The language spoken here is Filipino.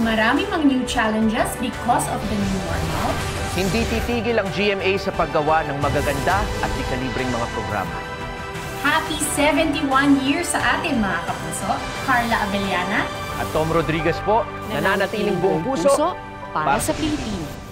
marami mang new challenges because of the new normal. Hindi titigil ang GMA sa paggawa ng magaganda at ikalibreng mga programa. Happy 71 years sa atin, mga kapuso. Carla Abellana at Tom Rodriguez po, nananatiling buong puso para sa Pilipinas.